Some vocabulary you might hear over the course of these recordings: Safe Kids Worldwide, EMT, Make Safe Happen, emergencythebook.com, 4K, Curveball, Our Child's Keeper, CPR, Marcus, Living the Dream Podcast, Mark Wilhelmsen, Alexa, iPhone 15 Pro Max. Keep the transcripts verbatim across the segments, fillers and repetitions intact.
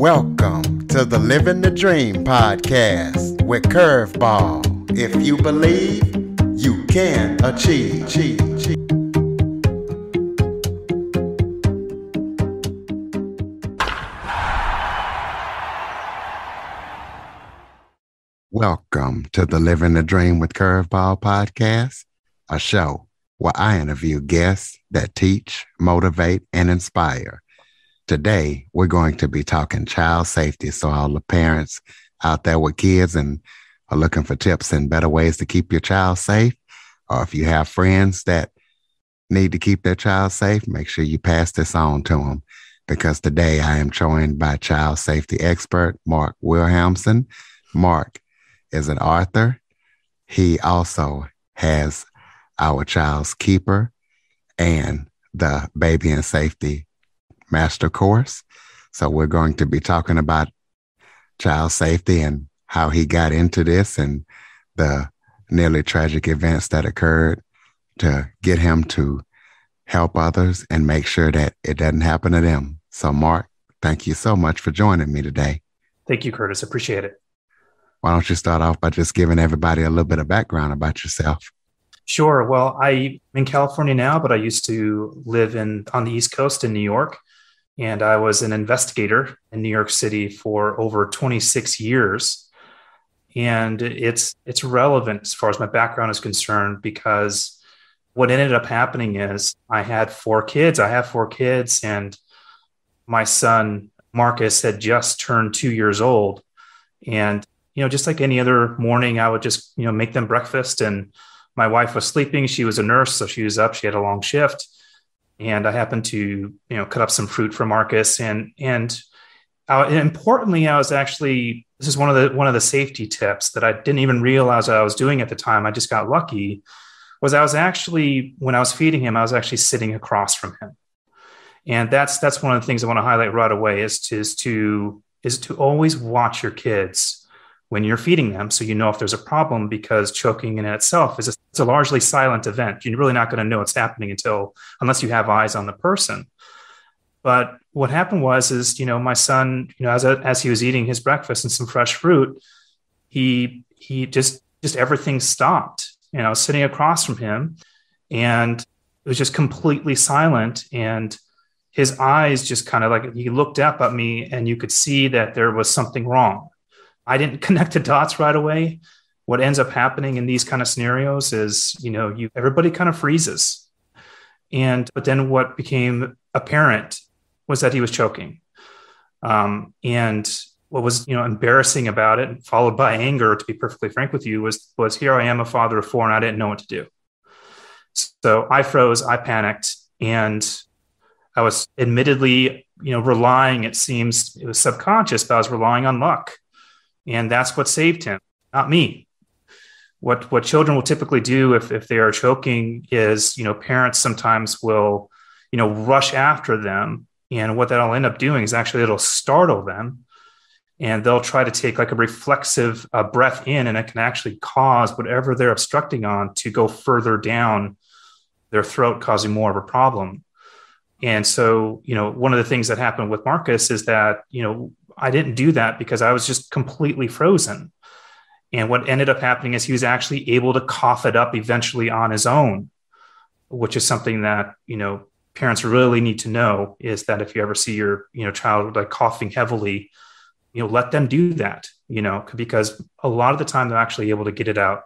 Welcome to the Living the Dream Podcast with Curveball. If you believe, you can achieve. Welcome to the Living the Dream with Curveball Podcast, a show where I interview guests that teach, motivate, and inspire. Today, we're going to be talking child safety, so all the parents out there with kids and are looking for tips and better ways to keep your child safe, or if you have friends that need to keep their child safe, make sure you pass this on to them, because today I am joined by child safety expert Mark Wilhelmsen. Mark is an author. He also has Our Child's Keeper and the Baby and Safety Master course. So we're going to be talking about child safety and how he got into this and the nearly tragic events that occurred to get him to help others and make sure that it doesn't happen to them. So Mark, thank you so much for joining me today. Thank you, Curtis. Appreciate it. Why don't you start off by just giving everybody a little bit of background about yourself? Sure. Well, I'm in California now, but I used to live in on the East Coast in New York. And I was an investigator in New York City for over twenty-six years. And it's it's relevant as far as my background is concerned, because what ended up happening is I had four kids. I have four kids. And my son, Marcus, had just turned two years old. And, you know, just like any other morning, I would just, you know, make them breakfast. And my wife was sleeping. She was a nurse, so she was up. She had a long shift. And I happened to, you know, cut up some fruit for Marcus. And and, I, and importantly, I was actually, this is one of the one of the safety tips that I didn't even realize I was doing at the time. I just got lucky. Was I was actually, when I was feeding him, I was actually sitting across from him. And that's that's one of the things I want to highlight right away is to is to is to always watch your kids when you're feeding them, so you know if there's a problem, because choking in itself is a, it's a largely silent event. You're really not going to know it's happening until, unless you have eyes on the person. But what happened was, is, you know, my son, you know, as a, as he was eating his breakfast and some fresh fruit, he, he just, just everything stopped. And I was sitting across from him and it was just completely silent. And his eyes just kind of like, he looked up at me and you could see that there was something wrong. I didn't connect the dots right away. What ends up happening in these kind of scenarios is, you know, you everybody kind of freezes. And but then what became apparent was that he was choking. Um, and what was, you know, embarrassing about it, followed by anger, to be perfectly frank with you, was was here I am, a father of four, and I didn't know what to do. So I froze, I panicked, and I was admittedly, you know, relying, it seems it was subconscious, but I was relying on luck. And that's what saved him, not me. What what children will typically do if, if they are choking is, you know, parents sometimes will, you know, rush after them. And what that'll end up doing is actually it'll startle them. And they'll try to take like a reflexive uh, breath in, and it can actually cause whatever they're obstructing on to go further down their throat, causing more of a problem. And so, you know, one of the things that happened with Marcus is that, you know, I didn't do that because I was just completely frozen. And what ended up happening is he was actually able to cough it up eventually on his own, which is something that, you know, parents really need to know, is that if you ever see your, you know, child like coughing heavily, you know, let them do that, you know, because a lot of the time they're actually able to get it out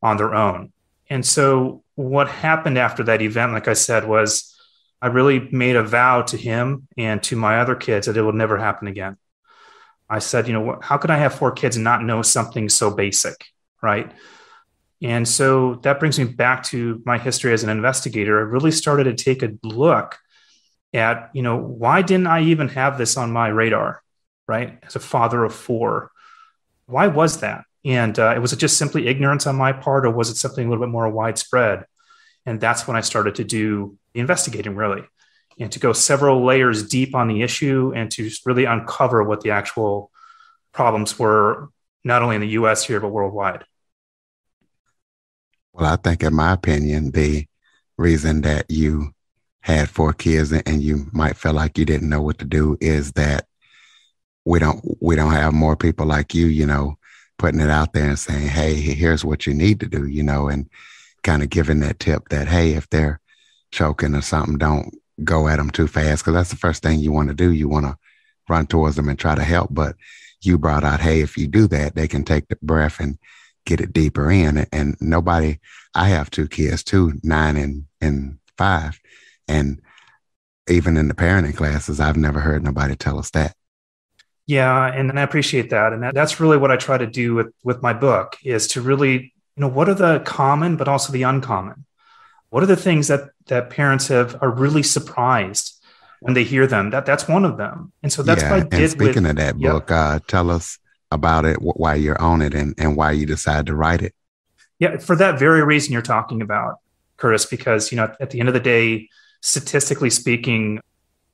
on their own. And so what happened after that event, like I said, was I really made a vow to him and to my other kids that it will never happen again. I said, you know, how could I have four kids and not know something so basic, right? And so that brings me back to my history as an investigator. I really started to take a look at, you know, why didn't I even have this on my radar, right? As a father of four, why was that? And uh, was it just simply ignorance on my part, or was it something a little bit more widespread? And that's when I started to do the investigating, really, and to go several layers deep on the issue and to really uncover what the actual problems were, not only in the U S here, but worldwide. Well, I think, in my opinion, the reason that you had four kids and you might feel like you didn't know what to do is that we don't we don't have more people like you, you know, putting it out there and saying, hey, here's what you need to do, you know, and kind of giving that tip that, hey, if they're choking or something, don't go at them too fast, because that's the first thing you want to do. You want to run towards them and try to help. But you brought out, hey, if you do that, they can take the breath and get it deeper in. And nobody, I have two kids too, nine and, and five. And even in the parenting classes, I've never heard nobody tell us that. Yeah. And, and I appreciate that. And that, that's really what I try to do with, with my book, is to really, you know, what are the common, but also the uncommon? What are the things that, that parents have are really surprised when they hear them? That That's one of them. And so that's yeah, what I did. And speaking with, of that yeah. book, uh, tell us about it, wh- why you're on it and, and why you decide to write it. Yeah, for that very reason you're talking about, Curtis, because, you know, at the end of the day, statistically speaking,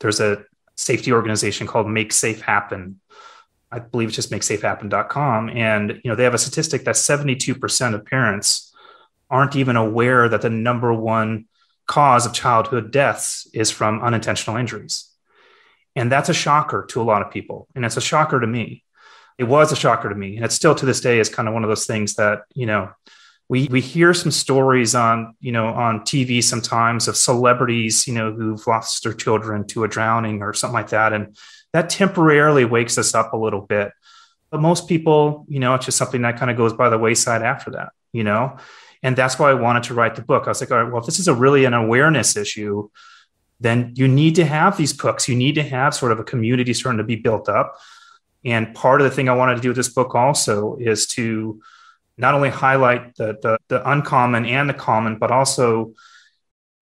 there's a safety organization called Make Safe Happen. I believe it's just make safe happen dot com. And, you know, they have a statistic that seventy-two percent of parents aren't even aware that the number one cause of childhood deaths is from unintentional injuries. And that's a shocker to a lot of people. And it's a shocker to me. It was a shocker to me. And it's still to this day is kind of one of those things that, you know, we, we hear some stories on, you know, on T V sometimes of celebrities, you know, who've lost their children to a drowning or something like that. And that temporarily wakes us up a little bit. But most people, you know, it's just something that kind of goes by the wayside after that, you know. And that's why I wanted to write the book. I was like, all right, well, if this is a really an awareness issue, then you need to have these books. You need to have sort of a community starting to be built up. And part of the thing I wanted to do with this book also is to not only highlight the, the, the uncommon and the common, but also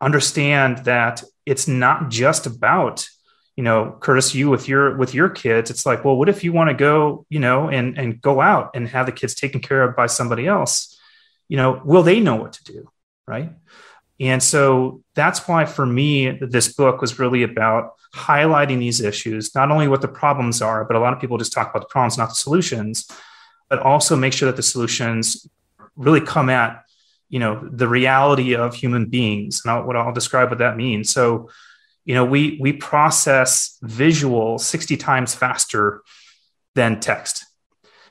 understand that it's not just about, you know, Curtis, you with your with your kids. It's like, well, what if you want to go, you know, and and go out and have the kids taken care of by somebody else? You know, will they know what to do, right? And so that's why for me, this book was really about highlighting these issues, not only what the problems are, but a lot of people just talk about the problems, not the solutions, but also make sure that the solutions really come at, you know, the reality of human beings. And I'll, what I'll describe what that means. So, you know, we we process visual sixty times faster than text.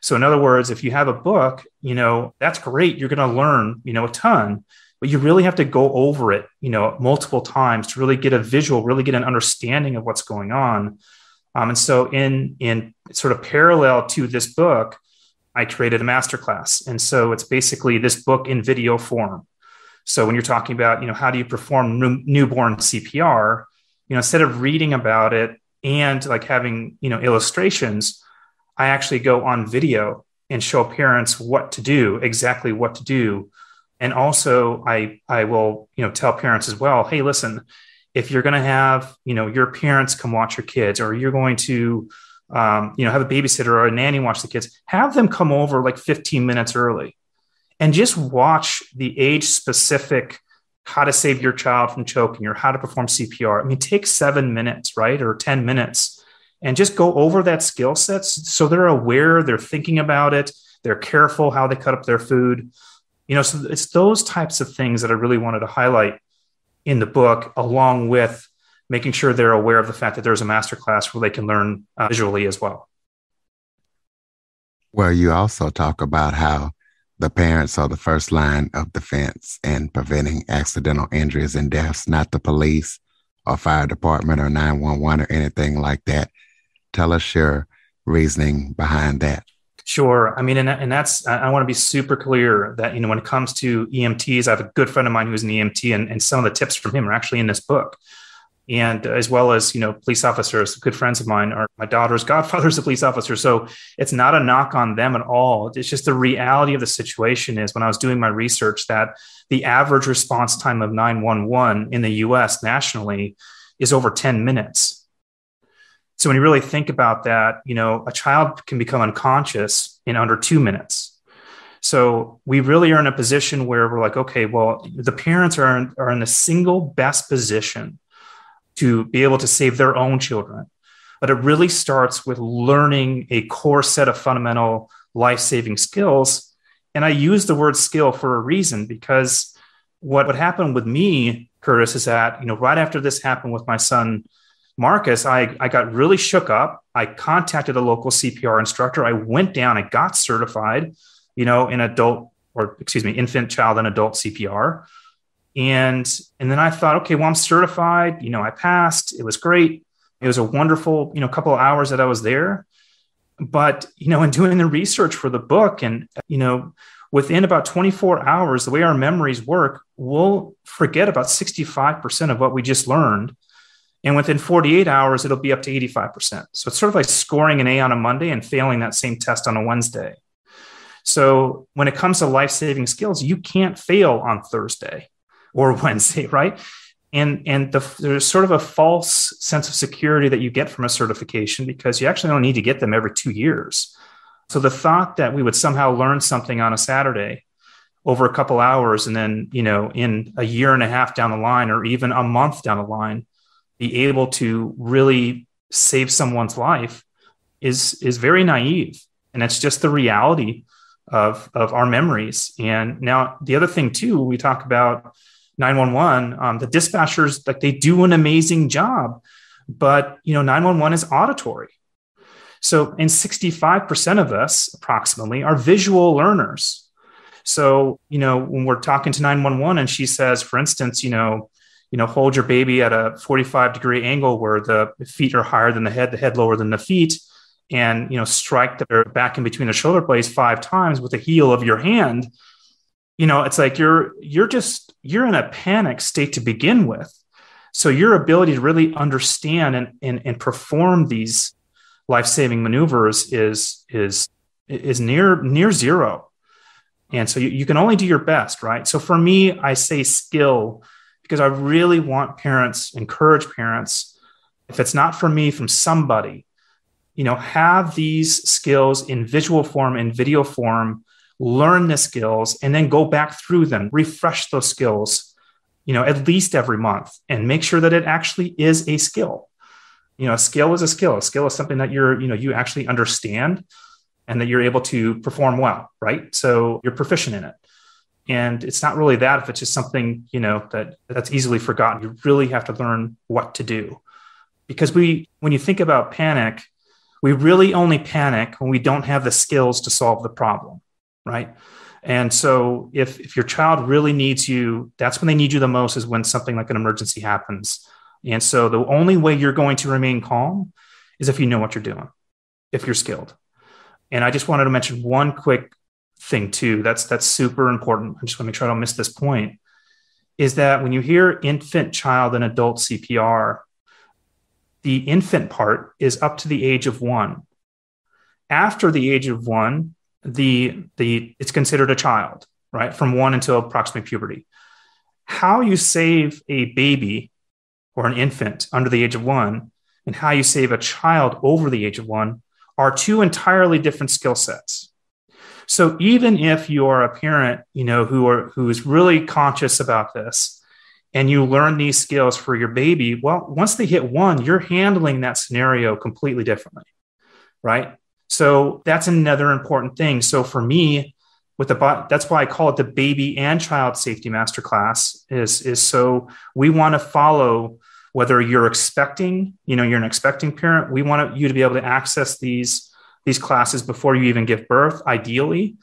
So in other words, if you have a book, you know, that's great. You're going to learn, you know, a ton, but you really have to go over it, you know, multiple times to really get a visual, really get an understanding of what's going on. Um, and so in, in sort of parallel to this book, I created a masterclass. And so it's basically this book in video form. So when you're talking about, you know, how do you perform n- newborn C P R, you know, instead of reading about it and like having, you know, illustrations, I actually go on video and show parents what to do, exactly what to do. And also I, I will, you know, tell parents as well, hey, listen, if you're going to have, you know, your parents come watch your kids, or you're going to, um, you know, have a babysitter or a nanny watch the kids, have them come over like fifteen minutes early and just watch the age specific, how to save your child from choking or how to perform C P R. I mean, take seven minutes, right? Or ten minutes. And just go over that skill set so they're aware, they're thinking about it, they're careful how they cut up their food. You know, so it's those types of things that I really wanted to highlight in the book, along with making sure they're aware of the fact that there's a masterclass where they can learn uh, visually as well. Well, you also talk about how the parents are the first line of defense in preventing accidental injuries and deaths, not the police or fire department or nine one one or anything like that. Tell us your reasoning behind that. Sure. I mean, and, and that's, I want to be super clear that, you know, when it comes to E M Ts, I have a good friend of mine who's an E M T, and, and some of the tips from him are actually in this book. And as well as, you know, police officers, good friends of mine are my daughter's godfather's a police officer. So it's not a knock on them at all. It's just the reality of the situation is when I was doing my research that the average response time of nine one one in the U S nationally is over ten minutes. So when you really think about that, you know, a child can become unconscious in under two minutes. So we really are in a position where we're like, okay, well, the parents are in, are in the single best position to be able to save their own children. But it really starts with learning a core set of fundamental life-saving skills. And I use the word skill for a reason, because what, what happened with me, Curtis, is that, you know, right after this happened with my son, Marcus, I, I got really shook up. I contacted a local C P R instructor. I went down and got certified, you know, in adult or excuse me, infant, child, and adult C P R. And, and then I thought, okay, well, I'm certified, you know, I passed, it was great. It was a wonderful, you know, couple of hours that I was there, but, you know, in doing the research for the book and, you know, within about twenty-four hours, the way our memories work, we'll forget about sixty-five percent of what we just learned. And within forty-eight hours, it'll be up to eighty-five percent. So it's sort of like scoring an A on a Monday and failing that same test on a Wednesday. So when it comes to life-saving skills, you can't fail on Thursday or Wednesday, right? And, and the, there's sort of a false sense of security that you get from a certification because you actually don't need to get them every two years. So the thought that we would somehow learn something on a Saturday over a couple hours and then, you know, in a year and a half down the line or even a month down the line, be able to really save someone's life is, is very naive. And that's just the reality of, of our memories. And now the other thing too, we talk about nine one one, um, the dispatchers, like they do an amazing job, but you know, nine one one is auditory. So, and sixty-five percent of us approximately are visual learners. So, you know, when we're talking to nine one one and she says, for instance, you know, you know, hold your baby at a forty-five degree angle where the feet are higher than the head, the head lower than the feet, and, you know, strike their back in between the shoulder blades five times with the heel of your hand. You know, it's like, you're, you're just, you're in a panic state to begin with. So your ability to really understand and, and, and perform these life-saving maneuvers is, is, is near, near zero. And so you, you can only do your best, right? So for me, I say skill because I really want parents, encourage parents. If it's not from me, from somebody, you know, have these skills in visual form, in video form, learn the skills, and then go back through them, refresh those skills, you know, at least every month and make sure that it actually is a skill. You know, a skill is a skill. A skill is something that you're, you know, you actually understand and that you're able to perform well, right? So you're proficient in it. And it's not really that if it's just something, you know, that that's easily forgotten. You really have to learn what to do. Because we, when you think about panic, we really only panic when we don't have the skills to solve the problem, right? And so if, if your child really needs you, that's when they need you the most, is when something like an emergency happens. And so the only way you're going to remain calm is if you know what you're doing, if you're skilled. And I just wanted to mention one quick thing too. That's, that's super important. I just want to make sure I don't miss this point, is that when you hear infant, child, and adult C P R, the infant part is up to the age of one. After the age of one, the, the, it's considered a child, right? From one until approximately puberty. How you save a baby or an infant under the age of one and how you save a child over the age of one are two entirely different skill sets. So even if you are a parent, you know, who are, who is really conscious about this and you learn these skills for your baby, well, once they hit one, you're handling that scenario completely differently, right? So that's another important thing. So for me, with the, that's why I call it the baby and child safety masterclass, is, is so we want to follow, whether you're expecting, you know, you're an expecting parent, we want you to be able to access these, these classes before you even give birth, ideally.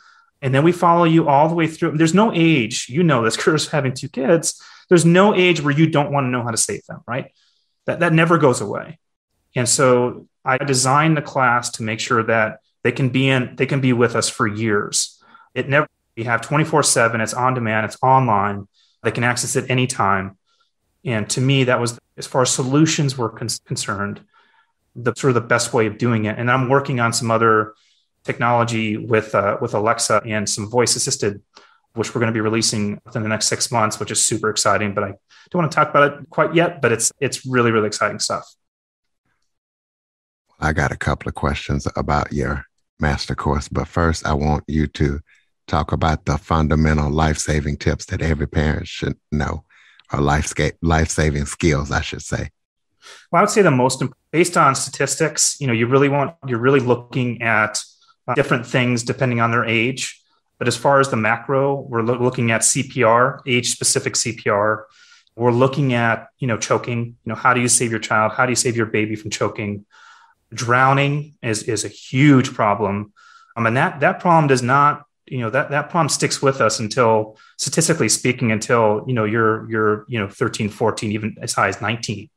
And then we follow you all the way through. There's no age, you know, this curse of having two kids, there's no age where you don't want to know how to save them, right? That, that never goes away. And so I designed the class to make sure that they can be in, they can be with us for years. It never, we have twenty-four seven, it's on demand, it's online, they can access it anytime. And to me, that was, as far as solutions were con- concerned, the sort of the best way of doing it. And I'm working on some other technology with, uh, with Alexa and some voice assisted, which we're going to be releasing within the next six months, which is super exciting, but I don't want to talk about it quite yet, but it's, it's really, really exciting stuff. I got a couple of questions about your master course, but first I want you to talk about the fundamental life-saving tips that every parent should know, or life-saving life-saving skills, I should say. Well, I would say the most, based on statistics, you know, you really want, you're really looking at uh, different things depending on their age. But as far as the macro, we're lo- looking at C P R, age-specific C P R, We're looking at, you know, choking, you know, how do you save your child? How do you save your baby from choking? Drowning is, is a huge problem. Um, and that, that problem does not, you know, that, that problem sticks with us until, statistically speaking, until, you know, you're, you're, you know, thirteen, fourteen, even as high as nineteen.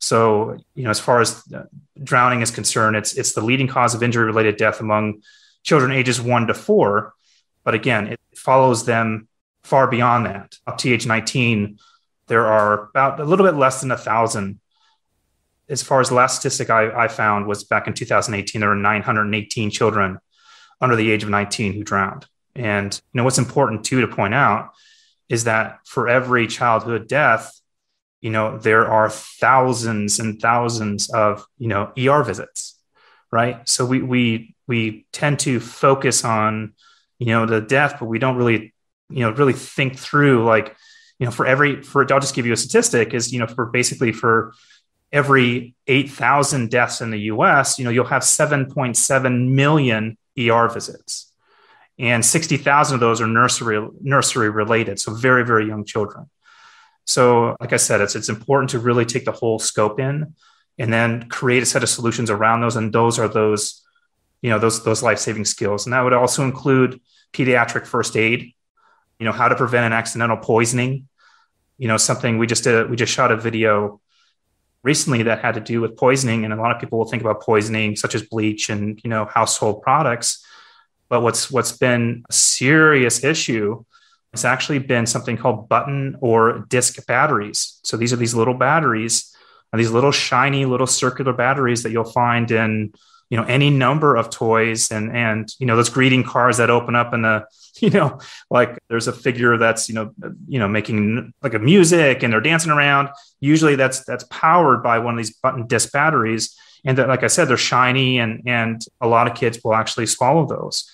So, you know, as far as drowning is concerned, it's, it's the leading cause of injury related death among children ages one to four. But again, it follows them far beyond that. Up to age nineteen, there are about a little bit less than a thousand. As far as the last statistic I, I found was back in two thousand eighteen, there were nine hundred eighteen children under the age of nineteen who drowned. And you know what's important too to point out is that for every childhood death, you know, there are thousands and thousands of, you know, E R visits, right? So we we we tend to focus on, you know, the death, but we don't really, you know, really think through, like, you know, for every, for, I'll just give you a statistic is, you know, for basically for every eight thousand deaths in the U S, you know, you'll have seven point seven million E R visits, and sixty thousand of those are nursery, nursery related. So very, very young children. So like I said, it's, it's important to really take the whole scope in and then create a set of solutions around those. And those are those, you know, those, those life-saving skills. And that would also include pediatric first aid, you know, how to prevent an accidental poisoning, you know, something we just did, we just shot a video recently that had to do with poisoning. And a lot of people will think about poisoning such as bleach and, you know, household products. But what's, what's been a serious issue has actually been something called button or disc batteries. So these are these little batteries, these little shiny little circular batteries that you'll find in, you know, any number of toys and, and, you know, those greeting cards that open up in the, you know, like there's a figure that's, you know, you know, making like a music and they're dancing around. Usually that's, that's powered by one of these button disc batteries. And that, like I said, they're shiny and, and a lot of kids will actually swallow those.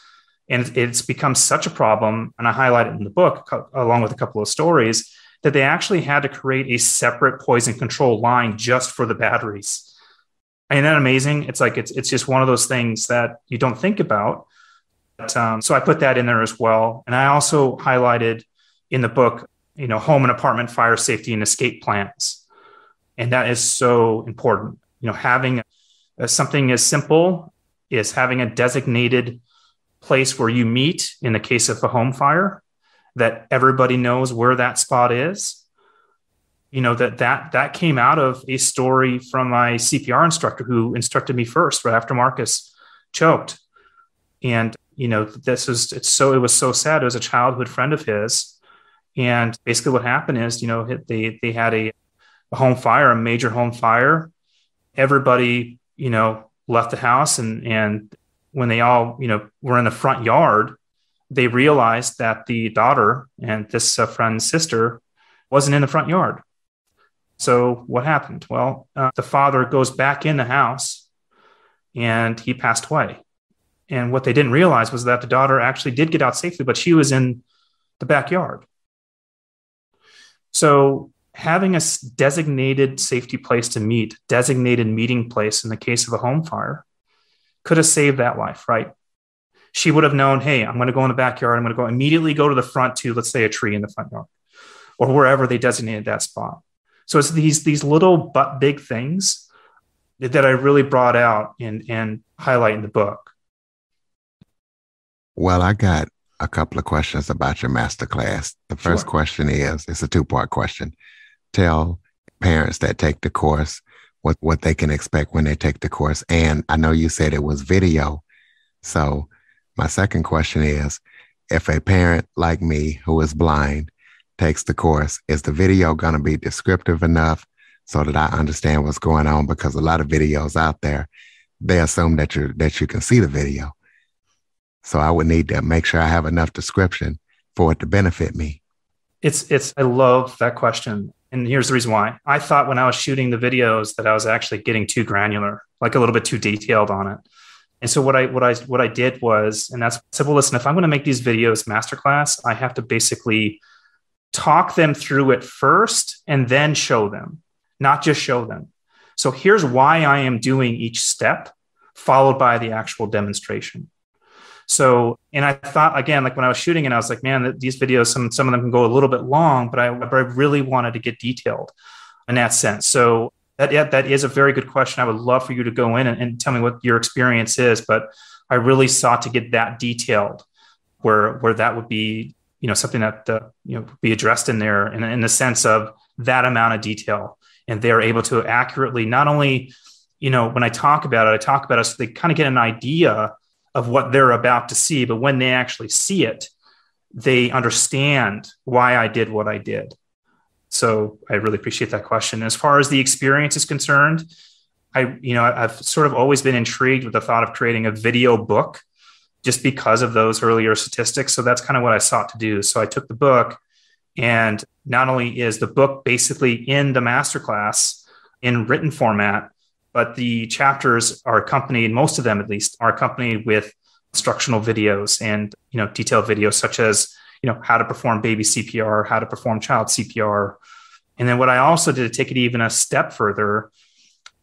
And it's become such a problem. And I highlight it in the book along with a couple of stories that they actually had to create a separate poison control line just for the batteries. Isn't that amazing? It's like, it's it's just one of those things that you don't think about. But, um, so I put that in there as well. And I also highlighted in the book, you know, home and apartment fire safety and escape plans. And that is so important. You know, having a, something as simple as having a designated place where you meet in the case of a home fire, that everybody knows where that spot is. You know, that, that, that came out of a story from my C P R instructor who instructed me first right after Marcus choked. And, you know, this is, it's so, it was so sad. It was a childhood friend of his. And basically what happened is, you know, they, they had a, a home fire, a major home fire. Everybody, you know, left the house. And, and when they all, you know, were in the front yard, they realized that the daughter and this uh, friend's sister wasn't in the front yard. So what happened? Well, uh, the father goes back in the house and he passed away. And what they didn't realize was that the daughter actually did get out safely, but she was in the backyard. So having a designated safety place to meet, designated meeting place in the case of a home fire could have saved that life, right? She would have known, hey, I'm going to go in the backyard. I'm going to go immediately go to the front to, let's say, a tree in the front yard or wherever they designated that spot. So it's these, these little but big things that I really brought out and, and highlight in the book. Well, I got a couple of questions about your masterclass. The first sure. question is, it's a two-part question. Tell parents that take the course what, what they can expect when they take the course. And I know you said it was video. So my second question is, if a parent like me who is blind takes the course, is the video going to be descriptive enough so that I understand what's going on? Because a lot of videos out there, they assume that you that you can see the video. So I would need to make sure I have enough description for it to benefit me. It's it's I love that question. And here's the reason why. I thought when I was shooting the videos that I was actually getting too granular, like a little bit too detailed on it. And so what I what I what I did was, and that's simple. Listen, if I'm going to make these videos masterclass, I have to basically talk them through it first and then show them, not just show them. So here's why I am doing each step followed by the actual demonstration. So, and I thought, again, like when I was shooting it, I was like, man, these videos, some, some of them can go a little bit long, but I, but I really wanted to get detailed in that sense. So that, yeah, that is a very good question. I would love for you to go in and, and tell me what your experience is, but I really sought to get that detailed where, where that would be, you know, something that, uh, you know, be addressed in there in, in the sense of that amount of detail. And they're able to accurately, not only, you know, when I talk about it, I talk about it so they kind of get an idea of what they're about to see, but when they actually see it, they understand why I did what I did. So I really appreciate that question. As far as the experience is concerned, I, you know, I've sort of always been intrigued with the thought of creating a video book just because of those earlier statistics. So that's kind of what I sought to do. So I took the book, and not only is the book basically in the masterclass in written format, but the chapters are accompanied, most of them at least, are accompanied with instructional videos and, you know, detailed videos such as, you know, how to perform baby C P R, how to perform child C P R. And then what I also did to take it even a step further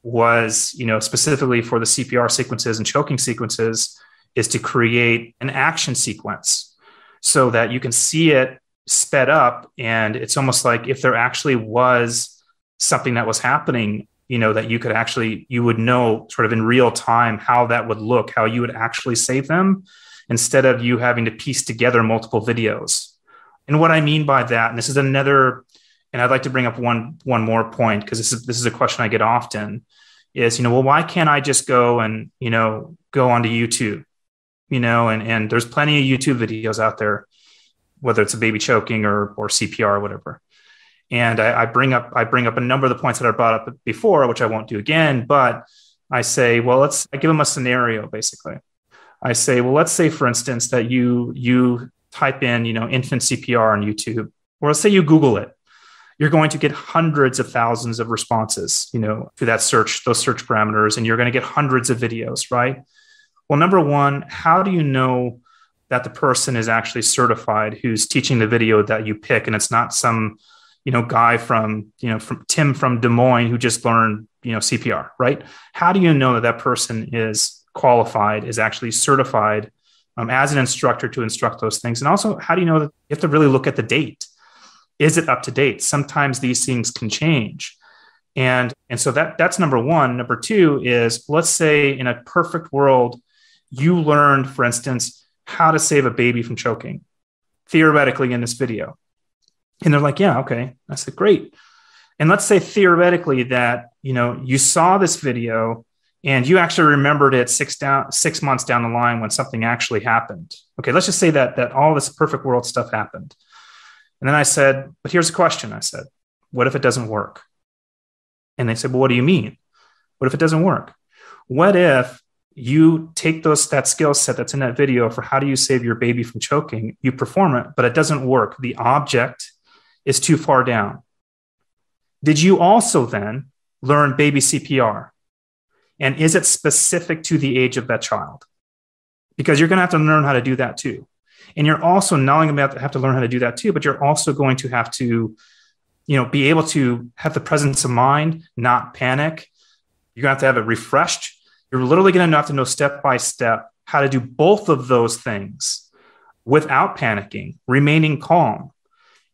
was, you know, specifically for the C P R sequences and choking sequences, is to create an action sequence so that you can see it sped up. And it's almost like if there actually was something that was happening, you know, that you could actually, you would know sort of in real time how that would look, how you would actually save them, instead of you having to piece together multiple videos. And what I mean by that, and this is another, and I'd like to bring up one, one more point, because this is, this is a question I get often is, you know, well, why can't I just go and, you know, go onto YouTube, you know, and, and there's plenty of YouTube videos out there, whether it's a baby choking or, or C P R or whatever. And I, I bring up, I bring up a number of the points that I brought up before, which I won't do again, but I say, well, let's, I give them a scenario. Basically I say, well, let's say for instance, that you, you type in, you know, infant C P R on YouTube, or let's say you Google it, you're going to get hundreds of thousands of responses, you know, to that search, those search parameters, and you're going to get hundreds of videos, right? Well, number one, how do you know that the person is actually certified who's teaching the video that you pick? And it's not some, you know, guy from, you know, from Tim from Des Moines who just learned, you know, C P R, right? How do you know that that person is qualified, is actually certified um, as an instructor to instruct those things? And also, how do you know that you have to really look at the date? Is it up to date? Sometimes these things can change. And, and so that that's number one. Number two is, let's say in a perfect world, you learned, for instance, how to save a baby from choking, theoretically in this video. And they're like, yeah, okay. I said, great. And let's say theoretically that, you know, you saw this video and you actually remembered it six down, six months down the line when something actually happened. Okay. Let's just say that, that all this perfect world stuff happened. And then I said, but here's a question. I said, what if it doesn't work? And they said, well, what do you mean? What if it doesn't work? What if you take those, that skill set that's in that video for how do you save your baby from choking, you perform it, but it doesn't work. The object is too far down. Did you also then learn baby C P R? And is it specific to the age of that child? Because you're going to have to learn how to do that too. And you're also not only going to have to learn how to do that too, but you're also going to have to, you know, be able to have the presence of mind, not panic. You're going to have to have it refreshed. You're literally going to have to know step by step how to do both of those things without panicking, remaining calm.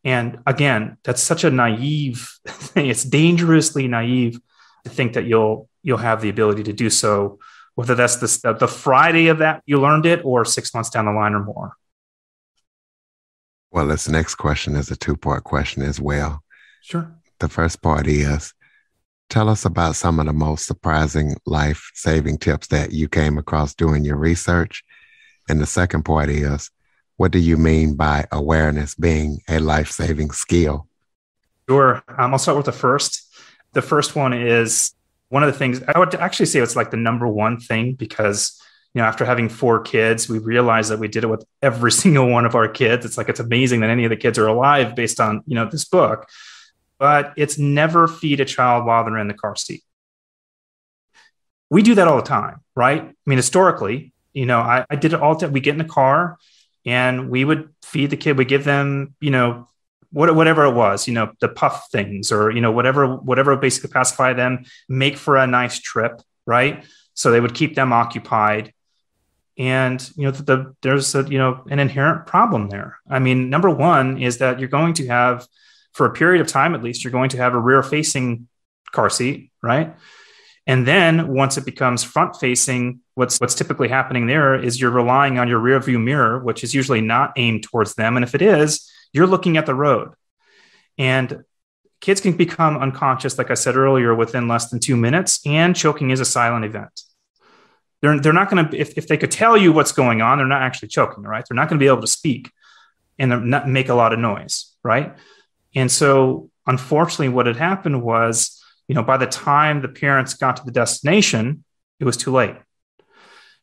And again, that's such a naive thing. It's dangerously naive to think that you'll you'll have the ability to do so, whether that's the, the Friday of that you learned it or six months down the line or more. Well, this next question is a two-part question as well. Sure. The first part is, tell us about some of the most surprising life-saving tips that you came across doing your research. And the second part is, what do you mean by awareness being a life-saving skill? Sure. Um, I'll start with the first. The first one is one of the things I would actually say it's like the number one thing, because, you know, after having four kids, we realized that we did it with every single one of our kids. It's like, it's amazing that any of the kids are alive based on, you know, this book, but it's never feed a child while they're in the car seat. We do that all the time, right? I mean, historically, you know, I, I did it all the time. We get in the car and we would feed the kid, we give them, you know, what, whatever it was, you know, the puff things or, you know, whatever, whatever would basically pacify them, make for a nice trip, right? So they would keep them occupied. And, you know, the, the, there's a, you know, an inherent problem there. I mean, number one is that you're going to have, for a period of time, at least, you're going to have a rear facing car seat, right? And then once it becomes front facing, what's, what's typically happening there is you're relying on your rear view mirror, which is usually not aimed towards them. And if it is, you're looking at the road, and kids can become unconscious, like I said earlier, within less than two minutes. And choking is a silent event. They're, they're not going to, if, if they could tell you what's going on, they're not actually choking, right? They're not going to be able to speak and not make a lot of noise, right? And so, unfortunately, what had happened was, you know, by the time the parents got to the destination, it was too late.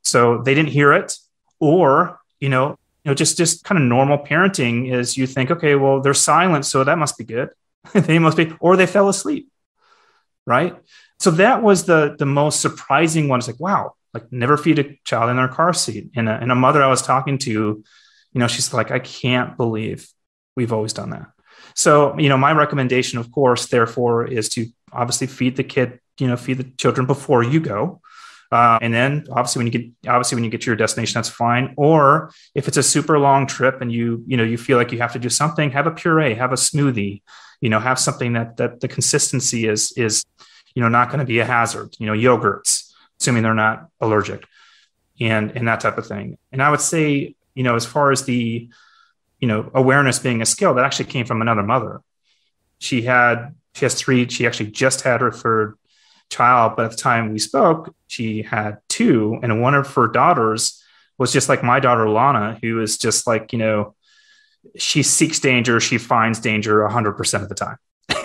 So they didn't hear it, or, you know, you know, just, just kind of normal parenting is you think, okay, well, they're silent, so that must be good. They must be, or they fell asleep, right? So that was the, the most surprising one. It's like, wow. Like, never feed a child in their car seat. And a, and a mother I was talking to, you know, she's like, I can't believe we've always done that. So, you know, my recommendation, of course, therefore, is to obviously feed the kid, you know, feed the children before you go. Uh, and then obviously when you get, obviously when you get to your destination, that's fine. Or if it's a super long trip and you, you know, you feel like you have to do something, have a puree, have a smoothie, you know, have something that, that the consistency is, is, you know, not going to be a hazard, you know, yogurts, assuming they're not allergic, and, and that type of thing. And I would say, you know, as far as the, you know, awareness being a skill, that actually came from another mother. She had, she has three, she actually just had her third child, but at the time we spoke, she had two, and one of her daughters was just like my daughter, Lana, who is just like, you know, she seeks danger. She finds danger a hundred percent of the time.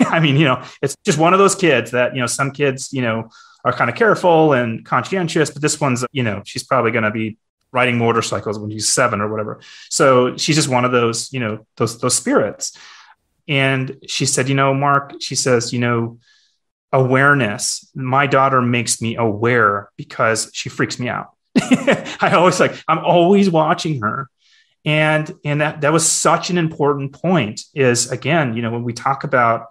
I mean, you know, it's just one of those kids that, you know, some kids, you know, are kind of careful and conscientious, but this one's, you know, she's probably going to be riding motorcycles when she's seven or whatever. So she's just one of those, you know, those, those spirits. And she said, you know, Mark, she says, you know, awareness, my daughter makes me aware because she freaks me out. I always like, I'm always watching her. And, and that, that was such an important point is, again, you know, when we talk about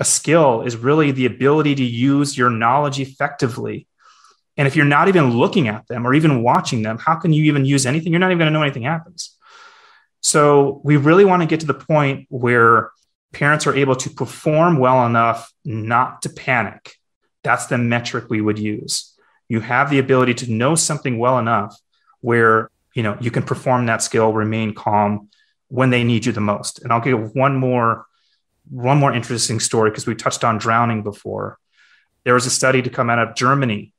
a skill is really the ability to use your knowledge effectively. And if you're not even looking at them or even watching them, how can you even use anything? You're not even going to know anything happens. So we really want to get to the point where parents are able to perform well enough not to panic. That's the metric we would use. You have the ability to know something well enough where, you know, you can perform that skill, remain calm when they need you the most. And I'll give one more One more interesting story, because we touched on drowning before. There was a study to come out of Germany.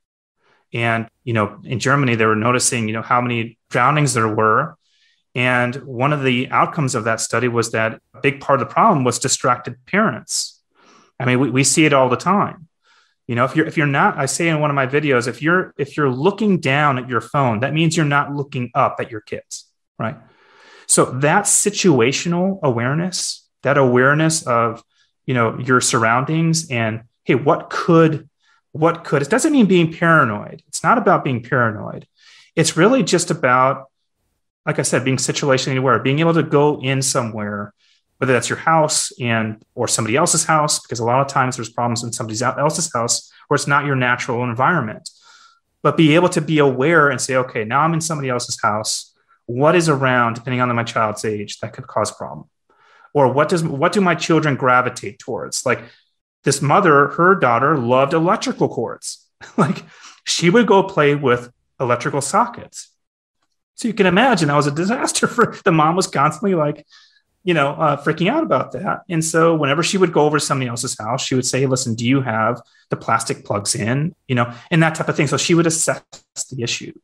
And, you know, in Germany, they were noticing, you know, how many drownings there were. And one of the outcomes of that study was that a big part of the problem was distracted parents. I mean, we, we see it all the time. You know, if you're, if you're not, I say in one of my videos, if you're, if you're looking down at your phone, that means you're not looking up at your kids, right? So that situational awareness, that awareness of, you know, your surroundings and, hey, what could, what could, it doesn't mean being paranoid. It's not about being paranoid. It's really just about, like I said, being situationally aware, being able to go in somewhere, whether that's your house and, or somebody else's house, because a lot of times there's problems in somebody else's house where it's not your natural environment, but be able to be aware and say, okay, now I'm in somebody else's house. What is around, depending on my child's age, that could cause problem? Or what does what do my children gravitate towards? Like this mother, her daughter loved electrical cords. Like she would go play with electrical sockets. So you can imagine that was a disaster for the mom. Was constantly like, you know, uh, freaking out about that. And so whenever she would go over to somebody else's house, she would say, "Listen, do you have the plastic plugs in?" You know, and that type of thing. So she would assess the issue.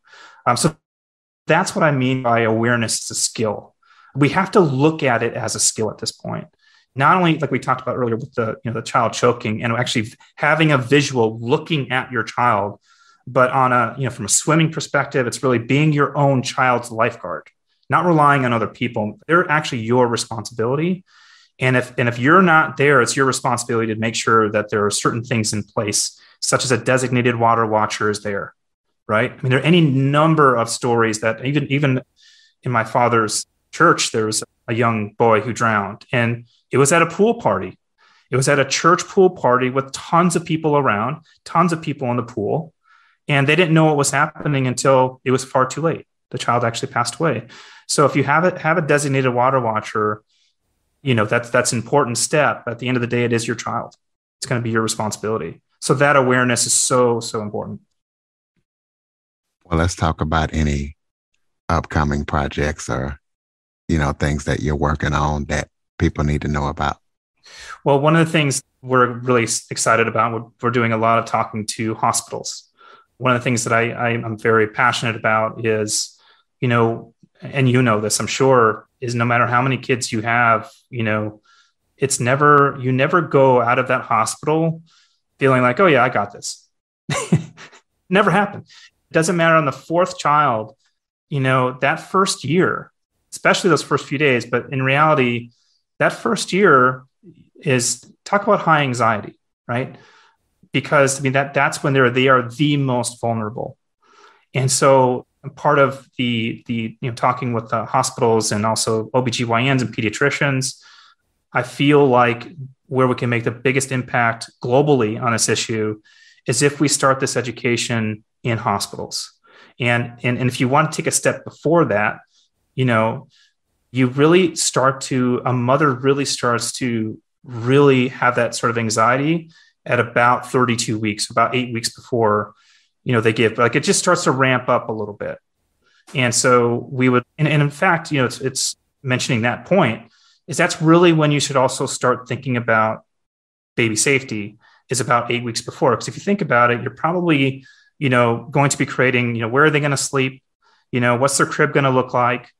Um, so that's what I mean by awareness is a skill. We have to look at it as a skill at this point. Not only like we talked about earlier with the, you know, the child choking and actually having a visual looking at your child, but on a, you know, from a swimming perspective, it's really being your own child's lifeguard, not relying on other people. They're actually your responsibility. And if, and if you're not there, it's your responsibility to make sure that there are certain things in place, such as a designated water watcher is there, right? I mean, there are any number of stories that even, even in my father's church, there was a young boy who drowned, and it was at a pool party. It was at a church pool party with tons of people around, tons of people in the pool, and they didn't know what was happening until it was far too late. the child actually passed away. So if you have it, have a designated water watcher, you know, that's, that's an important step. At the end of the day, it is your child. It's going to be your responsibility. So that awareness is so, so important. Well, let's talk about any upcoming projects or, you know, things that you're working on that people need to know about. Well, one of the things we're really excited about, we're, we're doing a lot of talking to hospitals. One of the things that I, I am very passionate about is, you know, and you know this, I'm sure, is no matter how many kids you have, you know, it's never, you never go out of that hospital feeling like, oh yeah, I got this. Never happened. It doesn't matter on the fourth child, you know, that first year, especially those first few days, but in reality, that first year is, talk about high anxiety, right? Because I mean, that that's when they're, they are the most vulnerable. And so part of the, the, you know, talking with the hospitals and also O B G Y Ns and pediatricians, I feel like where we can make the biggest impact globally on this issue is if we start this education in hospitals. And, and, and if you want to take a step before that, you know, you really start to, a mother really starts to really have that sort of anxiety at about thirty-two weeks, about eight weeks before, you know, they give, like, it just starts to ramp up a little bit. And so we would, and, and in fact, you know, it's, it's mentioning that point is that's really when you should also start thinking about baby safety is about eight weeks before. Because if you think about it, you're probably, you know, going to be creating, you know, where are they going to sleep? You know, what's their crib going to look like?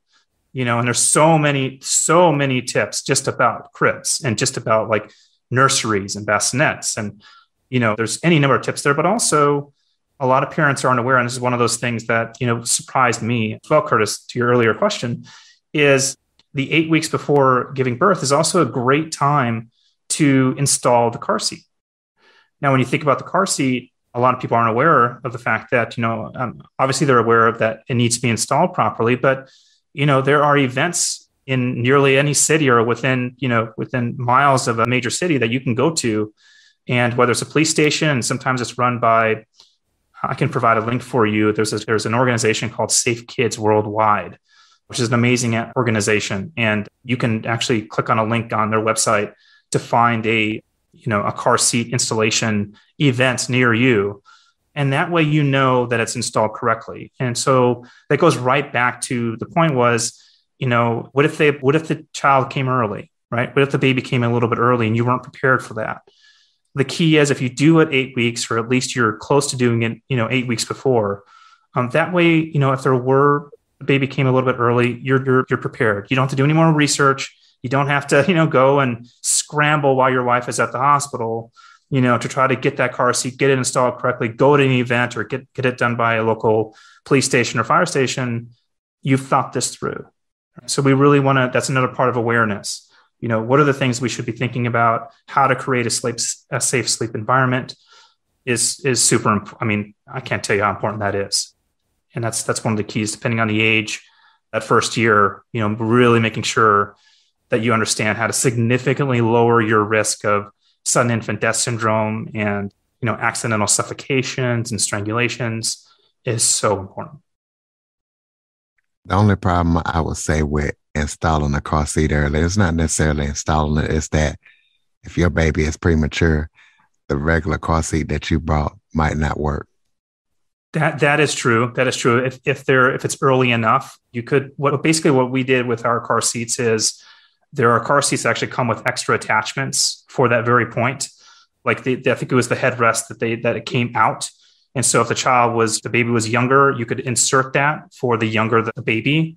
You know, and there's so many, so many tips just about cribs and just about like nurseries and bassinets. And, you know, there's any number of tips there, but also a lot of parents aren't aware. And this is one of those things that, you know, surprised me as well, Curtis, to your earlier question is, the eight weeks before giving birth is also a great time to install the car seat. Now, when you think about the car seat, a lot of people aren't aware of the fact that, you know, um, obviously they're aware of that it needs to be installed properly, but, you know, there are events in nearly any city or within, you know, within miles of a major city that you can go to. And whether it's a police station, and sometimes it's run by, I can provide a link for you. There's a, there's an organization called Safe Kids Worldwide, which is an amazing organization. And you can actually click on a link on their website to find a, you know, a car seat installation event near you. And that way, you know that it's installed correctly. And so that goes right back to the point was, you know, what if they, what if the child came early, right? What if the baby came in a little bit early and you weren't prepared for that? The key is if you do it eight weeks, or at least you're close to doing it, you know, eight weeks before, um, that way, you know, if there were, the baby came a little bit early, you're, you're, you're prepared. You don't have to do any more research. You don't have to, you know, go and scramble while your wife is at the hospital, you know, to try to get that car seat, get it installed correctly, go to an event or get, get it done by a local police station or fire station. You've thought this through. So we really want to, that's another part of awareness. You know, what are the things we should be thinking about? How to create a sleep, a safe sleep environment is, is super important. I mean, I can't tell you how important that is. And that's, that's one of the keys, depending on the age, that first year, you know, really making sure that you understand how to significantly lower your risk of sudden infant death syndrome and, you know, accidental suffocations and strangulations is so important. The only problem I would say with installing a car seat early, it's not necessarily installing it, it's that if your baby is premature, the regular car seat that you brought might not work. That, that is true. That is true. If, if they're, if it's early enough, you could, what basically what we did with our car seats is there are car seats that actually come with extra attachments for that very point. Like the, the, I think it was the headrest that they, that it came out. And so if the child was, the baby was younger, you could insert that for the younger, the baby.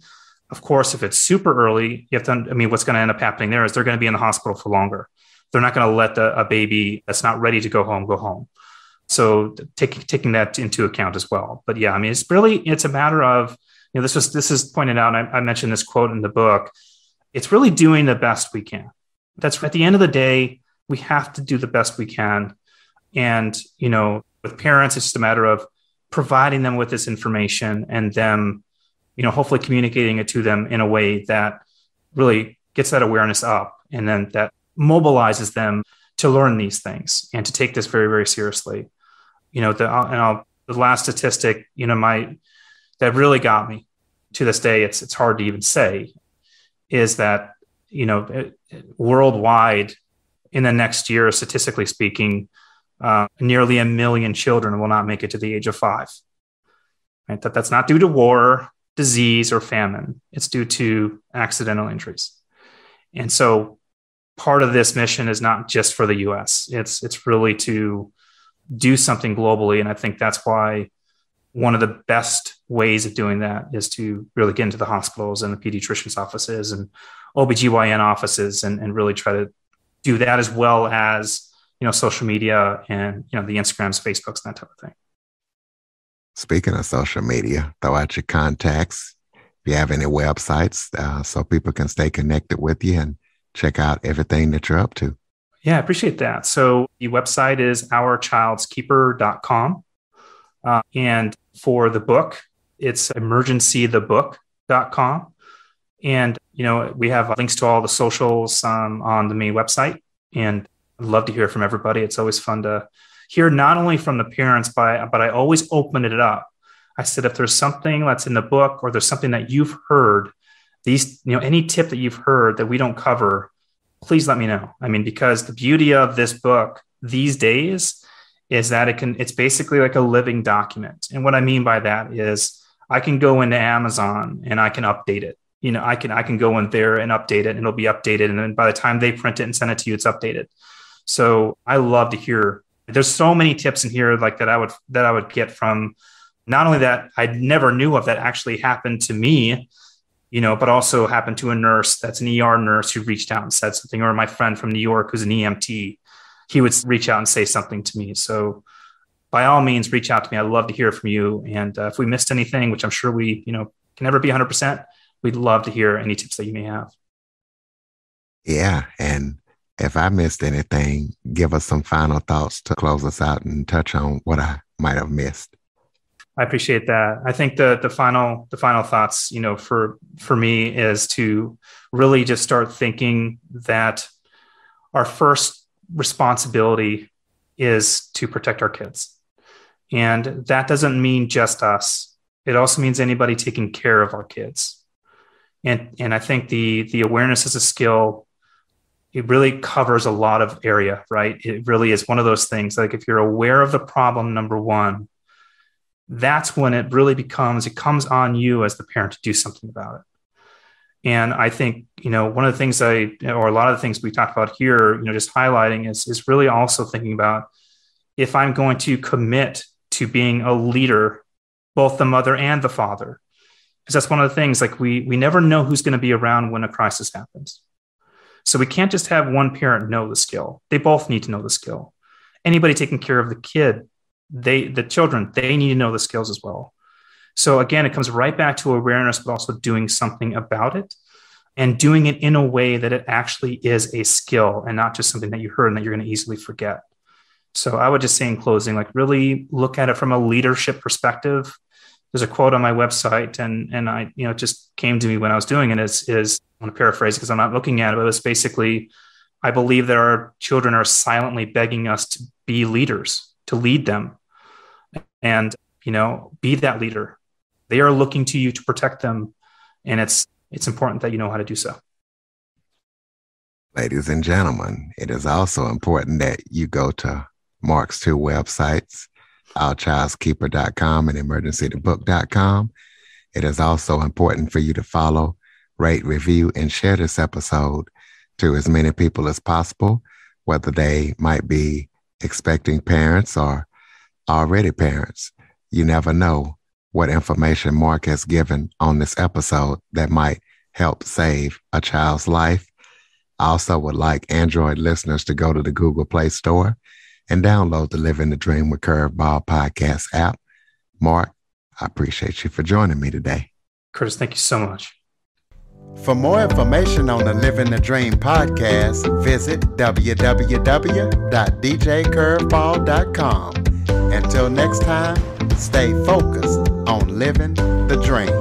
Of course, if it's super early, you have to, I mean, what's going to end up happening there is they're going to be in the hospital for longer. They're not going to let the, a baby that's not ready to go home, go home. So taking taking that into account as well. But yeah, I mean, it's really, it's a matter of, you know, this was, this is pointed out, and I, I mentioned this quote in the book, it's really doing the best we can. That's at the end of the day, we have to do the best we can. And, you know, with parents, it's just a matter of providing them with this information and them, you know, hopefully communicating it to them in a way that really gets that awareness up. And then that mobilizes them to learn these things and to take this very, very seriously. You know, the, and I'll, the last statistic, you know, my, that really got me to this day, it's it's hard to even say, is that, you know, worldwide in the next year, statistically speaking, uh, nearly a million children will not make it to the age of five. Right? That that's not due to war, disease, or famine. It's due to accidental injuries. And so part of this mission is not just for the U S. It's it's really to do something globally. And I think that's why one of the best ways of doing that is to really get into the hospitals and the pediatricians' offices and O B G Y N offices and, and really try to do that, as well as, you know, social media and, you know, the Instagrams, Facebooks, and that type of thing. Speaking of social media, throw out your contacts. If you have any websites, uh, so people can stay connected with you and check out everything that you're up to. Yeah, I appreciate that. So the website is our childs keeper dot com. Uh, and for the book, it's emergency the book dot com. And, you know, we have links to all the socials um, on the main website. And I'd love to hear from everybody. It's always fun to hear not only from the parents, but I, but I always open it up. I said, if there's something that's in the book or there's something that you've heard, these, you know, any tip that you've heard that we don't cover, please let me know. I mean, because the beauty of this book these days is that it can, it's basically like a living document. And what I mean by that is I can go into Amazon and I can update it. You know, I can, I can go in there and update it, and it'll be updated. And then by the time they print it and send it to you, it's updated. So I love to hear, there's so many tips in here like that I would, that I would get from, not only that I never knew of that actually happened to me, you know, but also happened to a nurse that's an E R nurse who reached out and said something, or my friend from New York who's an E M T, he would reach out and say something to me. So by all means, reach out to me. I'd love to hear from you. And uh, if we missed anything, which I'm sure we, you know, can never be one hundred percent, we'd love to hear any tips that you may have. Yeah. And if I missed anything, give us some final thoughts to close us out and touch on what I might have missed. I appreciate that. I think the the final the final thoughts, you know, for for me is to really just start thinking that our first responsibility is to protect our kids. And that doesn't mean just us. It also means anybody taking care of our kids. And and I think the the awareness is a skill. It really covers a lot of area, right? It really is one of those things, like if you're aware of the problem, number one, that's when it really becomes, it comes on you as the parent to do something about it. And I think, you know, one of the things I, or a lot of the things we talked about here, you know, just highlighting is, is really also thinking about, if I'm going to commit to being a leader, both the mother and the father, because that's one of the things, like we, we never know who's going to be around when a crisis happens. So we can't just have one parent know the skill. They both need to know the skill. Anybody taking care of the kid, They, the children, they need to know the skills as well. So again, it comes right back to awareness, but also doing something about it and doing it in a way that it actually is a skill and not just something that you heard and that you're going to easily forget. So I would just say in closing, like really look at it from a leadership perspective. There's a quote on my website and, and I, you know, it just came to me when I was doing it is, is I'm going to paraphrase because I'm not looking at it, but it's basically, I believe that our children are silently begging us to be leaders, to lead them. And, you know, be that leader. They are looking to you to protect them. And it's, it's important that you know how to do so. Ladies and gentlemen, it is also important that you go to Mark's two websites, our childs keeper dot com and emergency the book dot com. It is also important for you to follow, rate, review, and share this episode to as many people as possible, whether they might be expecting parents or already parents. You never know what information Mark has given on this episode that might help save a child's life. I also would like Android listeners to go to the Google Play Store and download the Living the Dream with Curveball podcast app. Mark, I appreciate you for joining me today. Curtis, thank you so much. For more information on the Living the Dream podcast, visit w w w dot d j curveball dot com. Until next time, stay focused on living the dream.